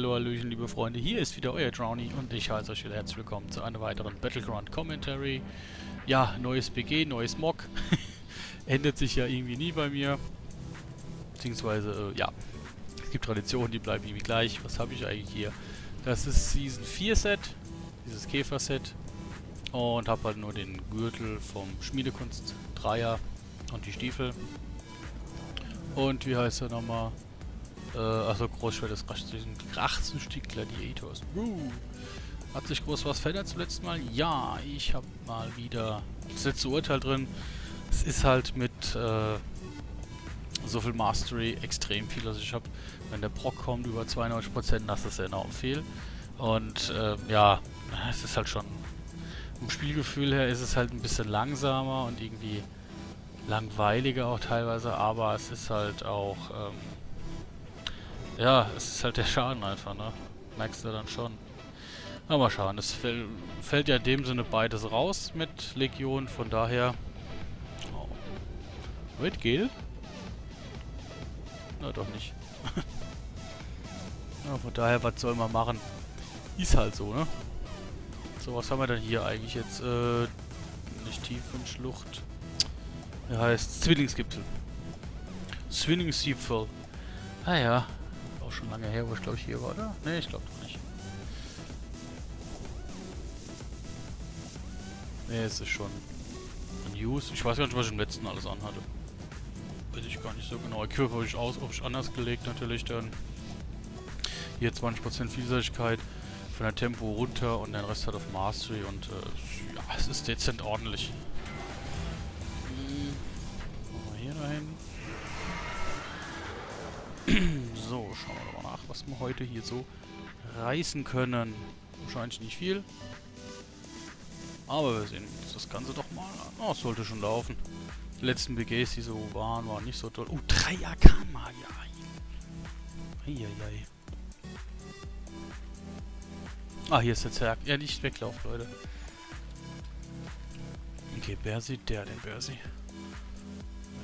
Hallo, hallöchen, liebe Freunde, hier ist wieder euer Drowni und ich heiße euch wieder herzlich willkommen zu einer weiteren Battleground Commentary. Ja, neues BG, neues Mock. Ändert sich ja irgendwie nie bei mir. Beziehungsweise, ja, es gibt Traditionen, die bleiben irgendwie gleich. Was habe ich eigentlich hier? Das ist Season 4 Set, dieses Käfer-Set. Und habe halt nur den Gürtel vom Schmiedekunst 3er und die Stiefel. Und wie heißt er nochmal? Also Großschwert des Krachsenstieg Gladiators. Hat sich groß was verändert zum letzten Mal? Ja, ich habe mal wieder das letzte Urteil drin. Es ist halt mit so viel Mastery extrem viel. Also ich habe, wenn der Proc kommt, über 92%, das ist enorm viel. Und ja, es ist halt schon, vom Spielgefühl her ist es halt ein bisschen langsamer und irgendwie langweiliger auch teilweise. Aber es ist halt auch... ja, es ist halt der Schaden einfach, ne? Merkst du dann schon. Aber mal schauen, es fällt ja in dem Sinne beides raus mit Legion, von daher... Oh. Mit Gel? Na, doch nicht. Ja, von daher, was soll man machen? Ist halt so, ne? So, was haben wir denn hier eigentlich jetzt? Nicht Tiefenschlucht. Der heißt Zwillingsgipfel. Zwillingsgipfel. Ah ja. Schon lange her, wo ich glaube ich hier war, oder? Ne, ich glaube noch nicht. Ne, es ist schon ein Use. Ich weiß gar nicht, was ich im letzten alles anhatte. Bin ich gar nicht so genau. Ich habe ich aus, ob ich anders gelegt natürlich dann. Hier 20% Vielseitigkeit, von der Tempo runter und den Rest halt auf Mastery und ja, es ist dezent ordentlich. Machen wir hier dahin. So, schauen wir mal nach, was wir heute hier so reißen können. Wahrscheinlich nicht viel. Aber wir sehen uns das Ganze doch mal an. Oh, es sollte schon laufen. Die letzten BGs, die so waren nicht so toll. Oh, 3 AK-Magier. Eieiei. Ah, hier ist der Zerg. Ja, nicht weglauft, Leute. Okay, Bersi, den Bersi.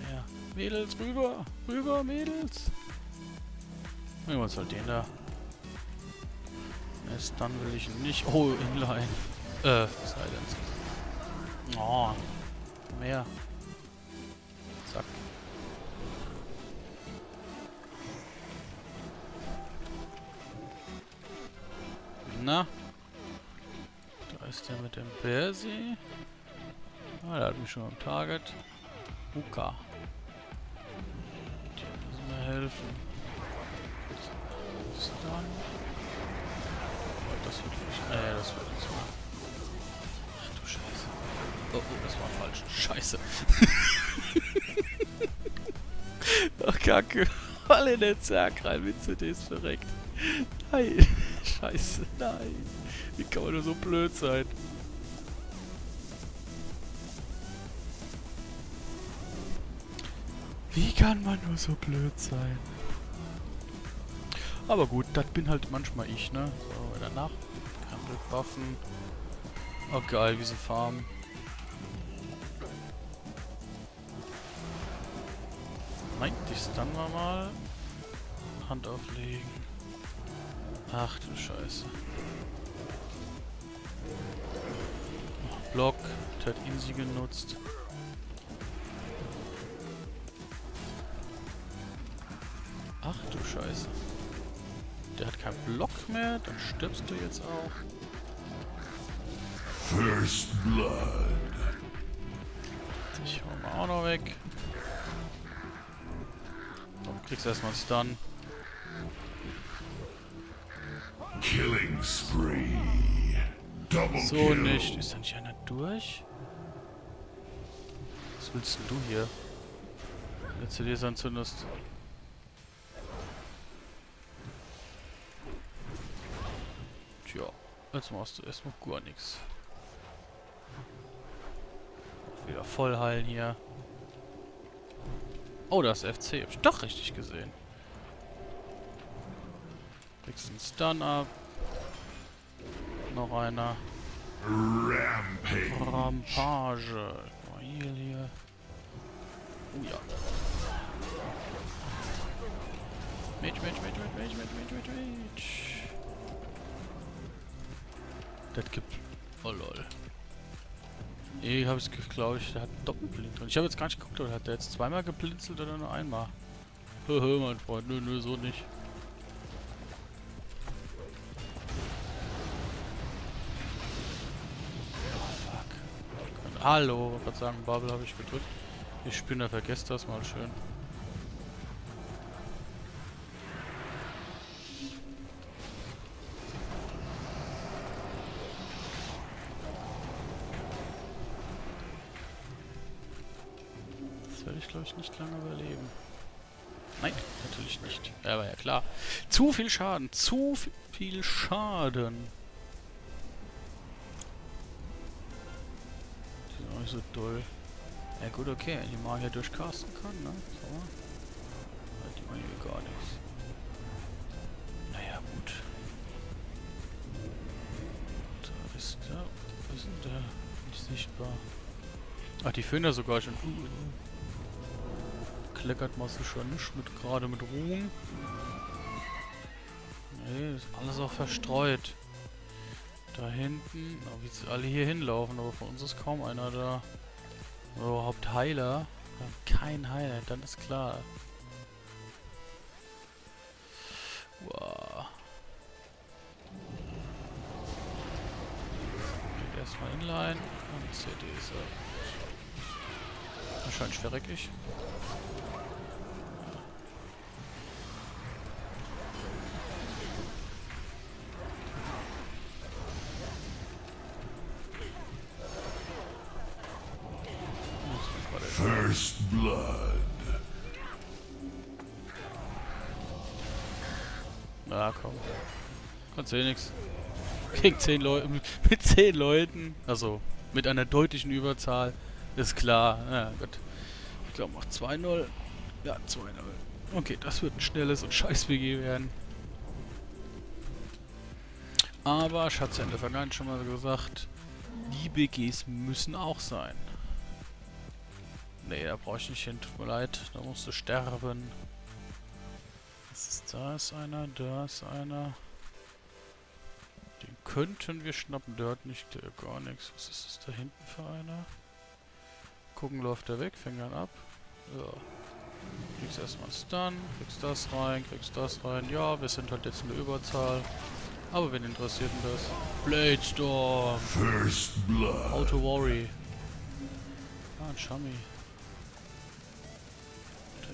Naja, Mädels, rüber! Rüber, Mädels! Nehmen wir uns halt den da. Erst dann will ich ihn nicht. Oh, Inline. Silence. Oh. Mehr. Zack. Na? Da ist der mit dem Persi. Ah, der hat mich schon am Target. Uka. Die müssen mir helfen. Dann. Das wird nicht. Das wird nicht mal. Ach du Scheiße. Oh, das war falsch. Scheiße. Ach, Kacke. Alle in den Zerg rein mit CDs verreckt. Nein. Scheiße, nein. Wie kann man nur so blöd sein? Wie kann man nur so blöd sein? Aber gut, das bin halt manchmal ich, ne? So, danach. Krempel buffen. Oh geil, wie sie farmen. Nein, die stunnen wir mal. Hand auflegen. Ach du Scheiße. Block, der hat Insi genutzt. Ach du Scheiße. Der hat keinen Block mehr, dann stirbst du jetzt auch. First Blood. Ich hau mal auch noch weg. Du kriegst erstmal einen Stun. Killing Spree. Double so kill. Nicht. Ist da nicht einer durch? Was willst denn du hier? Willst du dir sonst zumindest... Ja, jetzt machst du erstmal gar nichts. Wieder voll heilen hier. Oh, das FC. Hab ich doch richtig gesehen. Kriegst einen Stun ab. Noch einer. Rampage. Oh, hier. Oh ja. Mensch. Das gibt voll lol. Ich habe es, glaube ich, der hat doppelt drin. Ich habe jetzt gar nicht geguckt, oder hat der jetzt zweimal geblinzelt oder nur einmal? Höhö, mein Freund, nö, so nicht. Oh, fuck. Hallo, wollte gerade sagen, Babel habe ich gedrückt. Ich Spinner, vergesst das mal schön. Ich glaube, ich nicht lange überleben. Nein, natürlich nicht. Ja, war ja klar. Zu viel Schaden. Zu viel Schaden. Die sind auch nicht so doll. Ja gut, okay. Die Magier durchcasten können, ne? So. Die machen hier gar nichts. Naja, gut. Da ist der. Wo ist denn der? Nicht sichtbar. Ach, die führen da sogar schon. Leckert machst du schon nicht mit, gerade mit Ruhm. Nee, ist alles auch verstreut. Da hinten, oh, wie sie alle hier hinlaufen, aber von uns ist kaum einer da. Oder überhaupt Heiler. Wir haben keinen Heiler, dann ist klar. Wow. Geht erstmal Inline und CDs ab. Wahrscheinlich verreck ich. First Blood. Na komm. Kannst eh nix. Gegen 10 Leute. Mit 10 Leuten. Also, mit einer deutlichen Überzahl. Ist klar. Ja, gut. Ich glaube, macht 2-0. Ja, 2-0. Okay, das wird ein schnelles und scheiß WG werden. Aber, ich hatte es ja in der Vergangenheit schon mal gesagt, die WGs müssen auch sein. Nee, da brauche ich nicht hin, tut mir leid, da musst du sterben. Da ist einer, da ist einer. Den könnten wir schnappen, der hat nicht, der gar nichts. Was ist das da hinten für einer? Gucken, läuft der weg, fängt dann ab. Ja. Kriegst erstmal einen Stun, kriegst das rein. Ja, wir sind halt jetzt in der Überzahl. Aber wen interessiert denn das? Bladestorm! First Blood! Auto Worry! Ah, ein Schami.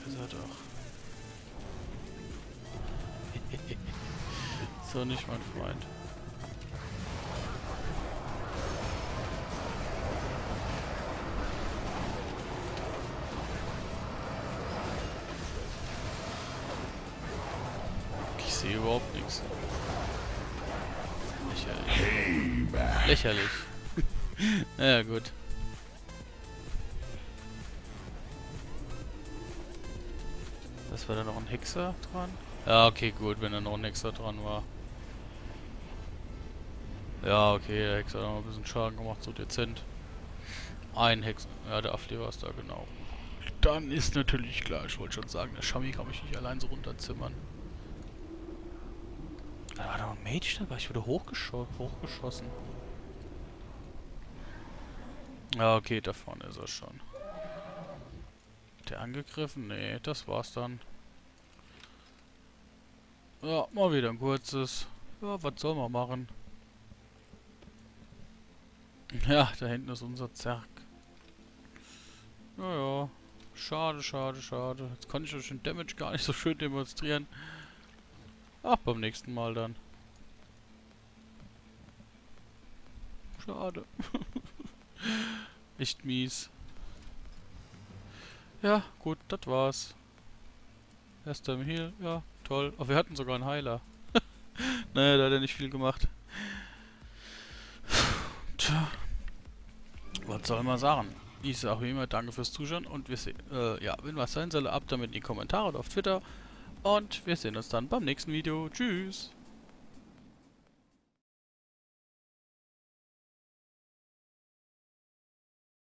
Ist er doch. So nicht, mein Freund. Ich sehe überhaupt nichts. Lächerlich. Hey, lächerlich. Naja, gut. Das war da noch ein Hexer dran? Ja, okay, gut, wenn da noch ein Hexer dran war. Ja, okay, der Hexer hat noch ein bisschen Schaden gemacht, so dezent. Ein Hexer. Ja, der Afli war es da, genau. Dann ist natürlich klar, ich wollte schon sagen, der Schami kann mich nicht allein so runterzimmern. Da war doch ein Mage dabei, ich wurde hochgeschossen. Ja, okay, da vorne ist er schon. Der angegriffen? Nee, das war's dann. Ja, mal wieder ein kurzes. Ja, was soll man machen? Ja, da hinten ist unser Zerg. Naja, schade, schade, schade. Jetzt konnte ich euch den Damage gar nicht so schön demonstrieren. Ach, beim nächsten Mal dann. Schade. Echt mies. Ja, gut, das war's. Erster im Heal, ja, toll. Oh, wir hatten sogar einen Heiler. Naja, da hat er nicht viel gemacht. Tja. Was soll man sagen? Ich sage wie immer, danke fürs Zuschauen und wir sehen, ja, wenn was sein soll, ab damit in die Kommentare oder auf Twitter. Und wir sehen uns dann beim nächsten Video. Tschüss!